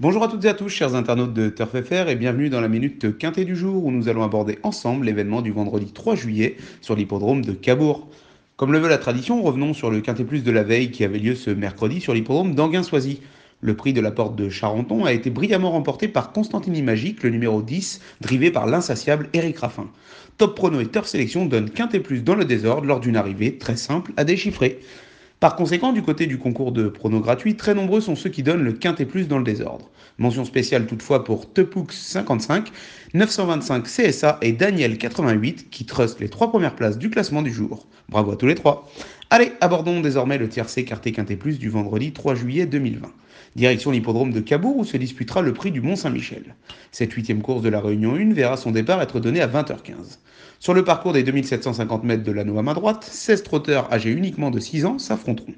Bonjour à toutes et à tous, chers internautes de TurfFR, et bienvenue dans la Minute Quinté du jour où nous allons aborder ensemble l'événement du vendredi 3 juillet sur l'hippodrome de Cabourg. Comme le veut la tradition, revenons sur le Quinté+ de la veille qui avait lieu ce mercredi sur l'hippodrome d'Anguin-Soisy. Le prix de la porte de Charenton a été brillamment remporté par Constantini Magique, le numéro 10, drivé par l'insatiable Eric Raffin. Top Prono et Turf Sélection donnent Quinté+ dans le désordre lors d'une arrivée très simple à déchiffrer. Par conséquent, du côté du concours de pronos gratuits, très nombreux sont ceux qui donnent le Quinté+ dans le désordre. Mention spéciale toutefois pour tupux 55 925 CSA et Daniel88 qui trustent les trois premières places du classement du jour. Bravo à tous les trois. Allez, abordons désormais le tiercé quarté Quinté+ du vendredi 3 juillet 2020. Direction l'hippodrome de Cabourg où se disputera le prix du Mont Saint-Michel. Cette huitième course de la Réunion 1 verra son départ être donné à 20h15. Sur le parcours des 2750 mètres de l'anneau à main droite, 16 trotteurs âgés uniquement de 6 ans s'affronteront.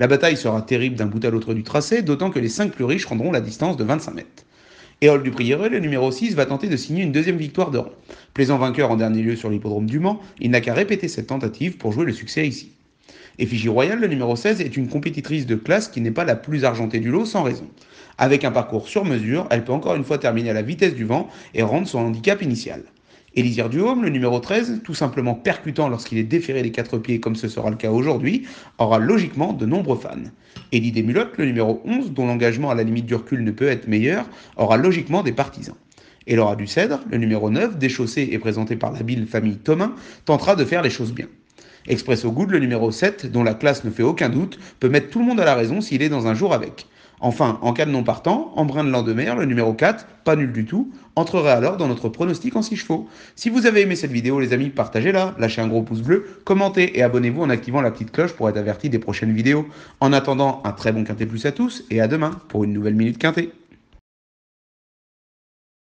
La bataille sera terrible d'un bout à l'autre du tracé, d'autant que les 5 plus riches rendront la distance de 25 mètres. Éole du Prieuré, le numéro 6, va tenter de signer une deuxième victoire de rang. Plaisant vainqueur en dernier lieu sur l'hippodrome du Mans, il n'a qu'à répéter cette tentative pour jouer le succès ici. Effigie Royale, le numéro 16, est une compétitrice de classe qui n'est pas la plus argentée du lot sans raison. Avec un parcours sur mesure, elle peut encore une fois terminer à la vitesse du vent et rendre son handicap initial. Elisir Duhomme, le numéro 13, tout simplement percutant lorsqu'il est déféré des 4 pieds comme ce sera le cas aujourd'hui, aura logiquement de nombreux fans. Elie Desmulotte, le numéro 11, dont l'engagement à la limite du recul ne peut être meilleur, aura logiquement des partisans. Et Laura Ducèdre, le numéro 9, déchaussé et présenté par l'habile famille Thomas, tentera de faire les choses bien. Expresso Good, le numéro 7, dont la classe ne fait aucun doute, peut mettre tout le monde à la raison s'il est dans un jour avec. Enfin, en cas de non partant, Embrun de Landemer, le numéro 4, pas nul du tout, entrerait alors dans notre pronostic en 6 chevaux. Si vous avez aimé cette vidéo, les amis, partagez-la, lâchez un gros pouce bleu, commentez et abonnez-vous en activant la petite cloche pour être averti des prochaines vidéos. En attendant, un très bon Quinté+ à tous et à demain pour une nouvelle Minute Quinté.